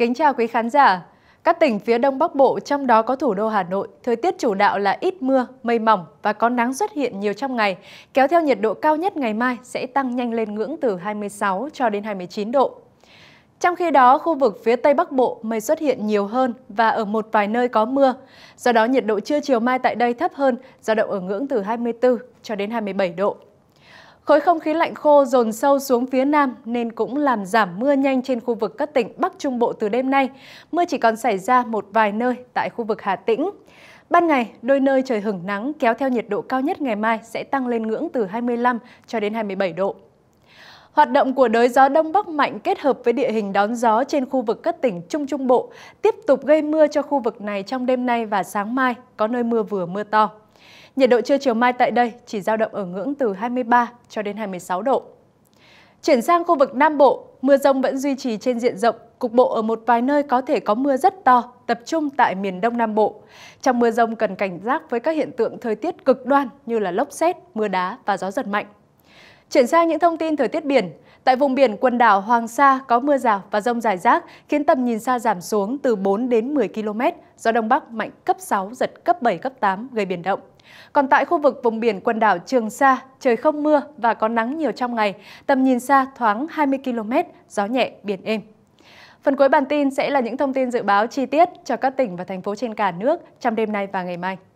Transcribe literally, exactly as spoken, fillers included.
Kính chào quý khán giả! Các tỉnh phía Đông Bắc Bộ, trong đó có thủ đô Hà Nội, thời tiết chủ đạo là ít mưa, mây mỏng và có nắng xuất hiện nhiều trong ngày, kéo theo nhiệt độ cao nhất ngày mai sẽ tăng nhanh lên ngưỡng từ hai mươi sáu cho đến hai mươi chín độ. Trong khi đó, khu vực phía Tây Bắc Bộ mây xuất hiện nhiều hơn và ở một vài nơi có mưa. Do đó, nhiệt độ trưa chiều mai tại đây thấp hơn, dao động ở ngưỡng từ hai mươi tư cho đến hai mươi bảy độ. Khối không khí lạnh khô dồn sâu xuống phía Nam nên cũng làm giảm mưa nhanh trên khu vực các tỉnh Bắc Trung Bộ từ đêm nay. Mưa chỉ còn xảy ra một vài nơi tại khu vực Hà Tĩnh. Ban ngày, đôi nơi trời hửng nắng kéo theo nhiệt độ cao nhất ngày mai sẽ tăng lên ngưỡng từ hai mươi lăm cho đến hai mươi bảy độ. Hoạt động của đới gió Đông Bắc mạnh kết hợp với địa hình đón gió trên khu vực các tỉnh Trung Trung Bộ tiếp tục gây mưa cho khu vực này trong đêm nay và sáng mai, có nơi mưa vừa mưa to. Nhiệt độ trưa chiều mai tại đây chỉ dao động ở ngưỡng từ hai mươi ba cho đến hai mươi sáu độ. Chuyển sang khu vực Nam Bộ, mưa dông vẫn duy trì trên diện rộng, cục bộ ở một vài nơi có thể có mưa rất to, tập trung tại miền Đông Nam Bộ. Trong mưa dông cần cảnh giác với các hiện tượng thời tiết cực đoan như là lốc sét, mưa đá và gió giật mạnh. Chuyển sang những thông tin thời tiết biển. Tại vùng biển quần đảo Hoàng Sa có mưa rào và dông rải rác, khiến tầm nhìn xa giảm xuống từ bốn đến mười ki lô mét, gió Đông Bắc mạnh cấp sáu, giật cấp bảy, cấp tám, gây biển động. Còn tại khu vực vùng biển quần đảo Trường Sa, trời không mưa và có nắng nhiều trong ngày, tầm nhìn xa thoáng hai mươi ki lô mét, gió nhẹ, biển êm. Phần cuối bản tin sẽ là những thông tin dự báo chi tiết cho các tỉnh và thành phố trên cả nước trong đêm nay và ngày mai.